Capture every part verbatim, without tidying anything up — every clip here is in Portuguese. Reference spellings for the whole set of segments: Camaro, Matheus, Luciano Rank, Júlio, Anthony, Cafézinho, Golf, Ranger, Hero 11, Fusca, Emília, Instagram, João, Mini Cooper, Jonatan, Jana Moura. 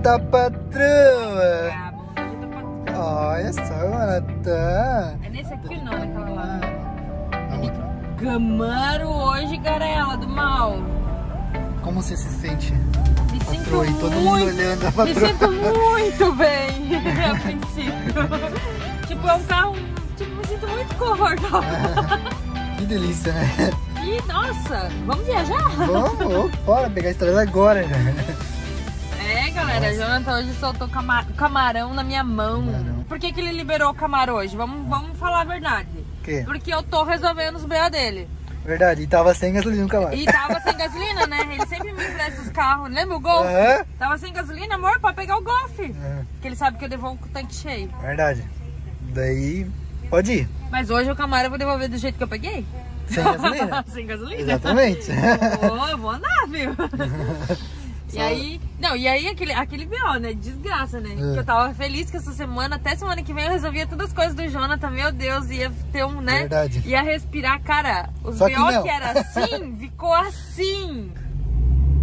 bonita patroa! Ah, bonita patroa! Olha só, Jonatan! É nesse aqui ou não, naquela lá? Na outra. Camaro hoje, garela do mal! Como você se sente? Me patroa, sinto todo muito, mundo olhando a patroa. Me sinto muito bem, a princípio. Tipo, é um carro, tipo, me sinto muito confortável. Ah, que delícia, né? E, nossa, vamos viajar? Vamos, bora pegar a estrada agora. É, galera, Jonatan hoje soltou camar camarão na minha mão. Camarão. Por que que ele liberou o camarão hoje? Vamos, vamos falar a verdade. Que? Porque eu tô resolvendo os B A dele. Verdade, e tava sem gasolina o camarão. E tava sem gasolina, né? Ele sempre me empresta os carros, lembra o Golf? Uhum. Tava sem gasolina, amor, pra pegar o Golf. Uhum. Porque ele sabe que eu devolvo com o tanque cheio. Verdade. Daí, pode ir. Mas hoje o camarão eu vou devolver do jeito que eu peguei? Sem gasolina? Sem gasolina? Exatamente. Eu vou, eu vou andar, viu? E aí, não, e aí aquele, aquele B O, né? Desgraça, né? É. Que eu tava feliz que essa semana, até semana que vem eu resolvia todas as coisas do Jonatan, meu Deus, ia ter um, né? Verdade. Ia respirar, cara, os B O que, que era assim, ficou assim.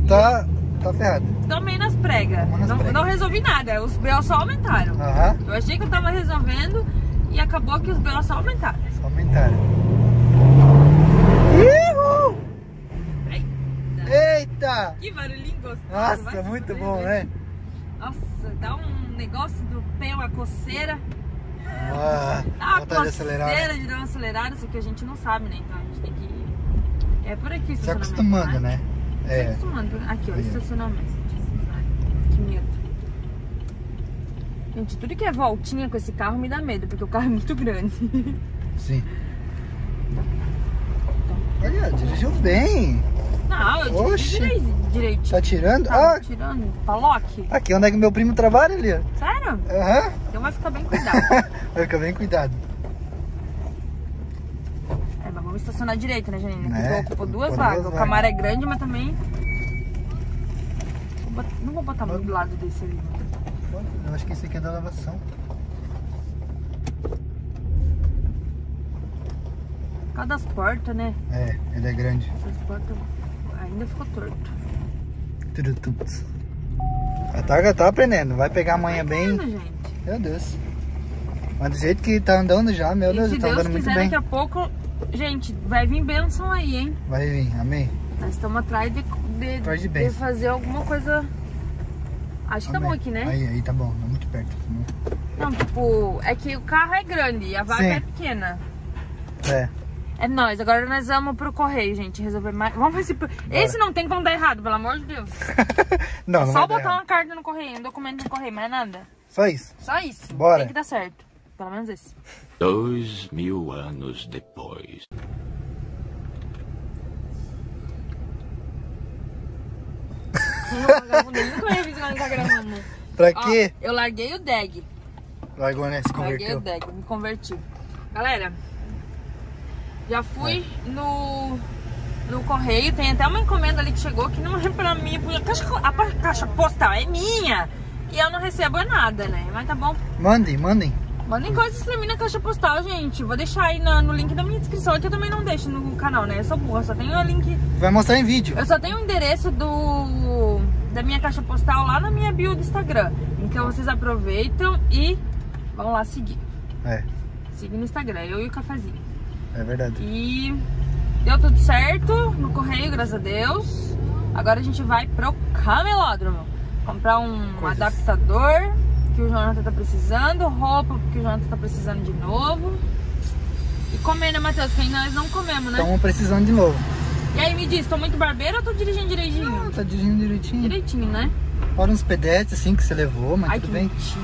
Tá, tá ferrado. Tomei nas pregas. Nas não, prega. Não resolvi nada, os B O só aumentaram. Uhum. Eu achei que eu tava resolvendo e acabou que os B O só aumentaram. Só aumentaram. Eita! Que barulhinho gostoso! Nossa, muito bom, né? Nossa, dá um negócio do pé, uma coceira. Ah, dá uma coceira de dar uma acelerada, só que a gente não sabe, né? Então a gente tem que... É por aqui o estacionamento. Se acostumando, né? né? É. Se acostumando. Aqui, ó, o estacionamento. Que medo. Gente, tudo que é voltinha com esse carro me dá medo, porque o carro é muito grande. Sim. Olha, dirigiu bem. Não, eu dirigi direitinho. Tá tirando? Tá, ah, tirando. Paloque. Aqui onde é que meu primo trabalha ali. Sério? Uhum. Então vai ficar bem cuidado. Vai ficar bem cuidado. É, mas vamos estacionar direito, né, Janine? É, ocupou duas vagas. O Camaro é grande, mas também... Vou botar... Não vou botar muito do lado desse ali. Eu acho que esse aqui é da lavação. Por causa das portas, né? É, ele é grande. Essas portas... Ainda ficou torto. A Targa tá aprendendo. Vai pegar amanhã bem. Gente. Meu Deus. Mas do jeito que tá andando já, meu Deus, tá andando muito bem. Se Deus quiser, daqui a pouco, gente, vai vir bênção aí, hein? Vai vir, amém. Nós estamos atrás de, de, de, de fazer alguma coisa. Acho que tá bom aqui, né? Aí, aí tá bom, tá muito perto. Não, tipo, é que o carro é grande e a vaga é pequena. É. É nóis, agora nós vamos pro correio, gente, resolver mais... Vamos ver se... Bora. Esse não tem como dar errado, pelo amor de Deus. Não, não. Só botar errado. Uma carta no correio, um documento no correio, mais nada. Só isso? Só isso. Bora. Tem que dar certo. Pelo menos esse. Dois mil anos depois. Eu nunca reviso quando tá gravando. Pra quê? Ó, eu larguei o D E G. Largou, né? Se converteu. Larguei o D E G, me converti. Galera... Já fui é. no, no correio, tem até uma encomenda ali que chegou que não é pra mim, porque a caixa, a caixa postal é minha e eu não recebo nada, né? Mas tá bom. Mandem, mandem. Mandem coisas pra mim na caixa postal, gente. Vou deixar aí na, no link da minha descrição, é que eu também não deixo no canal, né? Eu sou burra, só tenho o link... Vai mostrar em vídeo. Eu só tenho o endereço do, da minha caixa postal lá na minha bio do Instagram. Então vocês aproveitam e vão lá seguir. É. Siga no Instagram, eu e o Cafézinho. É verdade. E deu tudo certo no correio, graças a Deus. Agora a gente vai pro camelódromo comprar um Coisas. adaptador que o Jonatan tá precisando, roupa que o Jonatan tá precisando de novo. E comer, né, Matheus? Que ainda nós não comemos, né? Estamos precisando de novo. E aí, me diz, tô muito barbeiro ou tô dirigindo direitinho? Não, tá dirigindo direitinho. Direitinho, né? Fora uns pedetes assim que você levou, mas Ai, tudo bem. Mentira.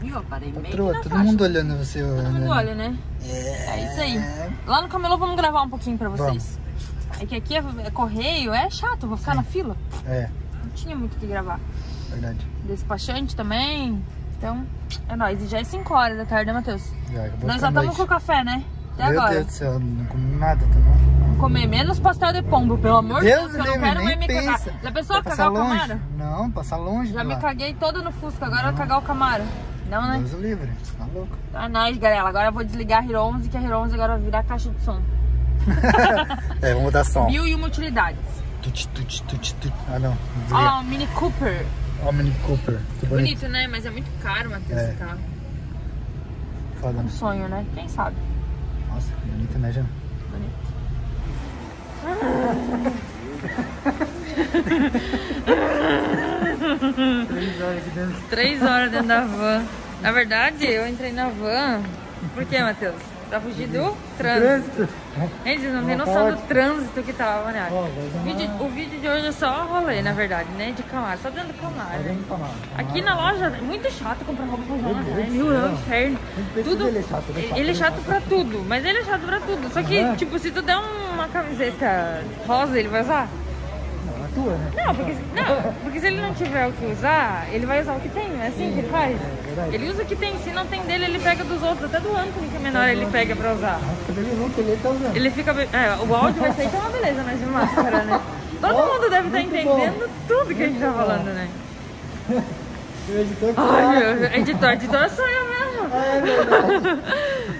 Viu? Parei meio Patroa, todo faixa. mundo olhando você. Todo olhando. mundo olha, né? É. É isso aí. Lá no camelô vamos gravar um pouquinho pra vocês. Vamos. É que aqui é, é correio, é chato, vou ficar Sim. na fila. É. Não tinha muito o que gravar. Verdade. Despachante também. Então, é nóis. E já é cinco horas da tarde, né, Matheus? Já, Nós já estamos com o café, né? Até Meu agora. Meu Deus do céu, não comi nada também. Vamos comer menos pastel de pombo, pelo amor de Deus, Deus, Deus, eu não quero nem me cagar. Já pensou cagar o Camaro? Não, passar longe. Já me lá. caguei toda no Fusca, agora não. cagar o Camaro. Não, né? Deus livre, tá louco. Tá nóis, galera. Agora eu vou desligar a Hero onze, que a Hero onze agora vai virar caixa de som. É, vamos mudar som. Mil e uma utilidades. Tut, tut, tut, tut. Ah, não. Ó, oh, Mini Cooper. Ó, oh, Mini Cooper. Que bonito. Bonito, né? Mas é muito caro, Matheus, é. Esse carro. Foda. Um sonho, né? Quem sabe? Nossa, que bonito, né, Jana? Bonito. Três horas aqui dentro. Três horas dentro da van. Na verdade, eu entrei na van. Por que, Matheus? Pra fugir do trânsito. Gente, vocês não tem noção do trânsito que tava, né? O vídeo, o vídeo de hoje é só rolê, na verdade, né? De Camaro, só dentro do Camaro. Aqui na loja é muito chato comprar roupa com Jonatan, né? Mil anos, inferno. Tudo, ele é chato, ele é chato, ele é chato pra tudo, mas ele é chato pra tudo. Só que, tipo, se tu der uma camiseta rosa, ele vai usar? Não, a tua, né? Não, porque, não, porque se ele não tiver o que usar, ele vai usar o que tem, não é assim que ele faz? Ele usa o que tem, se não tem dele, ele pega dos outros, até do Anthony, que é menor, ele pega pra usar. Ele fica... É, o áudio vai sair que é uma beleza, mas de máscara, né? Todo oh, mundo deve estar entendendo bom. Tudo que a gente tá falando, né? O editor... Ai, meu, editor, editor sou eu mesmo! É verdade!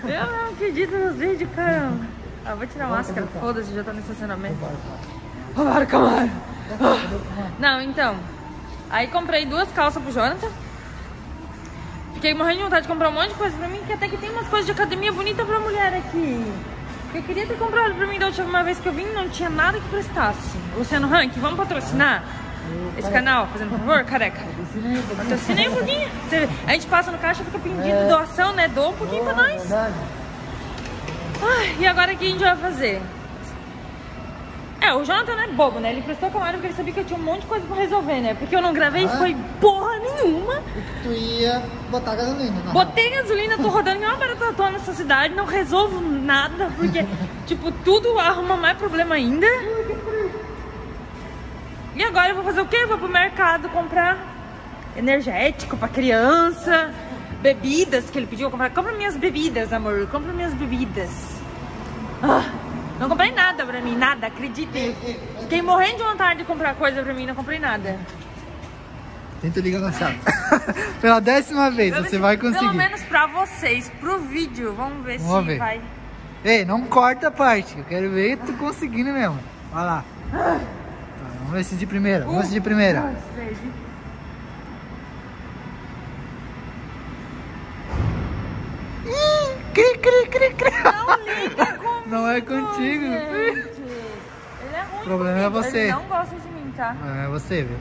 Eu não acredito nos vídeos, caramba! Ah, vou tirar a máscara, foda-se, já tá no estacionamento. Roubaram o Camaro! Não, então... Aí comprei duas calças pro Jonatan. Fiquei morrendo de vontade de comprar um monte de coisa pra mim, que até que tem umas coisas de academia bonita pra mulher aqui. Eu queria ter comprado pra mim da última vez que eu vim, não tinha nada que prestasse. Luciano Rank, vamos patrocinar esse canal, fazendo por favor, careca? Patrocinei um pouquinho. A gente passa no caixa, fica pedindo doação, né? Doa um pouquinho pra nós. Ai, e agora o que a gente vai fazer? É, o Jonatan não é bobo, né? Ele prestou com a Camaro porque ele sabia que eu tinha um monte de coisa pra resolver, né? Porque eu não gravei, ah, foi porra nenhuma. E que tu ia botar gasolina. Não. Botei gasolina, tô rodando igual uma baratona nessa cidade, não resolvo nada, porque, tipo, tudo arruma mais problema ainda. E agora eu vou fazer o quê? Eu vou pro mercado comprar energético pra criança, bebidas que ele pediu. Eu comprar. Compra minhas bebidas, amor, compra minhas bebidas. Ah. Não comprei nada pra mim, nada, acreditem. Fiquei morrendo de vontade de comprar coisa pra mim, não comprei nada. Tenta ligar na chave. Pela décima vez, eu você vai conseguir. Pelo menos pra vocês, pro vídeo. Vamos ver Vamos se ver. vai. Ei, não corta a parte. Eu quero ver tu conseguindo mesmo. Vai lá. Tá, vamos ver se de primeira. Vamos ver se de primeira. Um, dois, três, e... Cri, cri, cri, cri. Não liga comigo. Não é contigo. Gente. Ele é ruim. O problema comigo. É você. Ele não gosta de mim, tá? É você, viu?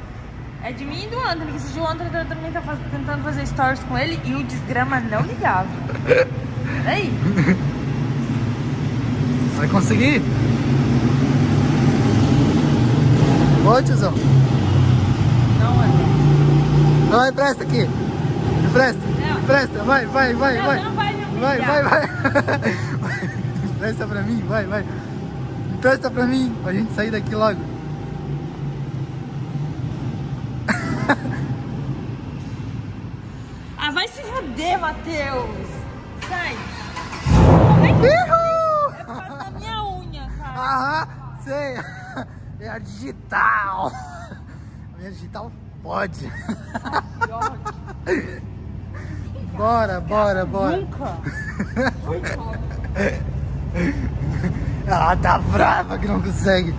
É de mim e do Anthony, porque esse João também tá faz... tentando fazer stories com ele e o desgrama não ligava. Peraí. Vai conseguir? Oi, tiozão. Não, Anthony. Não, empresta aqui. Empresta. Não. Empresta. Vai, vai, vai, não, vai. Não vai. Vai, vai, vai. Empresta pra mim, vai, vai. Empresta pra mim, pra gente sair daqui logo. Ah, vai se fuder, Matheus. Sai. Como é que é? É por causa da minha unha, cara. Aham, sei. É a digital. A minha digital pode. Ai, que ódio. Bora, bora, bora. Nunca. Ela tá brava que não consegue.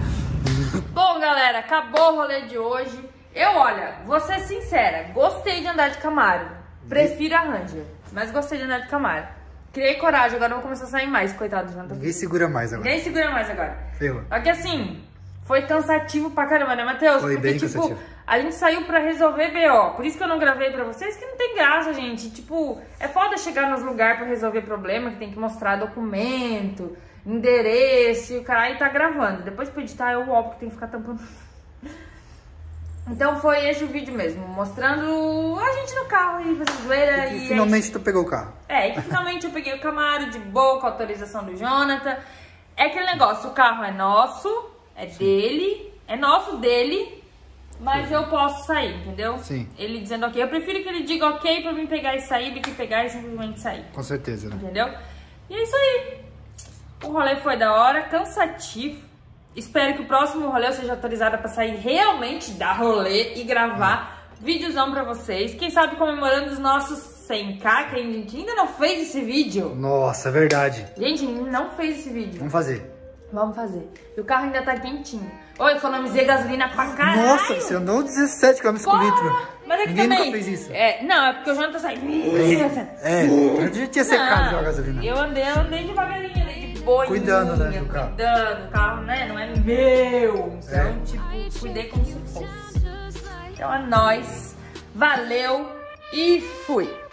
Bom, galera, acabou o rolê de hoje. Eu, olha, vou ser sincera. Gostei de andar de Camaro. Prefiro a Ranger, mas gostei de andar de Camaro. Criei coragem, agora eu vou começar a sair mais. Coitado, Jonatan. Ninguém segura mais agora. Ninguém segura mais agora. Ferrou. Só que assim... Foi cansativo pra caramba, né, Matheus? Foi bem cansativo. Porque, tipo, a gente saiu pra resolver B O. Por isso que eu não gravei pra vocês, que não tem graça, gente. Tipo, é foda chegar nos lugares pra resolver problema, que tem que mostrar documento, endereço, e o caralho tá gravando. Depois pra editar é o ó, porque tem que ficar tampando. Então foi esse o vídeo mesmo, mostrando a gente no carro aí, fazendo zoeira. E, e finalmente gente... tu pegou o carro. É, e que finalmente eu peguei o Camaro de boa, com a autorização do Jonatan. É aquele negócio, o carro é nosso... É dele, é nosso dele, mas Sim. eu posso sair, entendeu? Sim. Ele dizendo ok. Eu prefiro que ele diga ok pra mim pegar e sair do que pegar e simplesmente sair. Com certeza, né? Entendeu? E é isso aí. O rolê foi da hora, cansativo. Espero que o próximo rolê eu seja autorizada pra sair realmente da rolê e gravar é. Videozão pra vocês. Quem sabe comemorando os nossos cem K, que a gente ainda não fez esse vídeo. Nossa, é verdade. Gente, não fez esse vídeo. Vamos fazer. Vamos fazer. E o carro ainda tá quentinho. Eu economizei gasolina pra caralho. Nossa, você andou dezessete quilômetros por litro. Mas é que ninguém também... fez isso. É, não, é porque o Jonatan saiu. É, é. Já tinha secado a gasolina. Eu andei, eu andei devagarinho, andei de boinha. Cuidando, né, do carro. Cuidando, o carro, né, não é meu. Então, é. tipo, cuidei como se fosse. Então é nóis. Valeu e fui.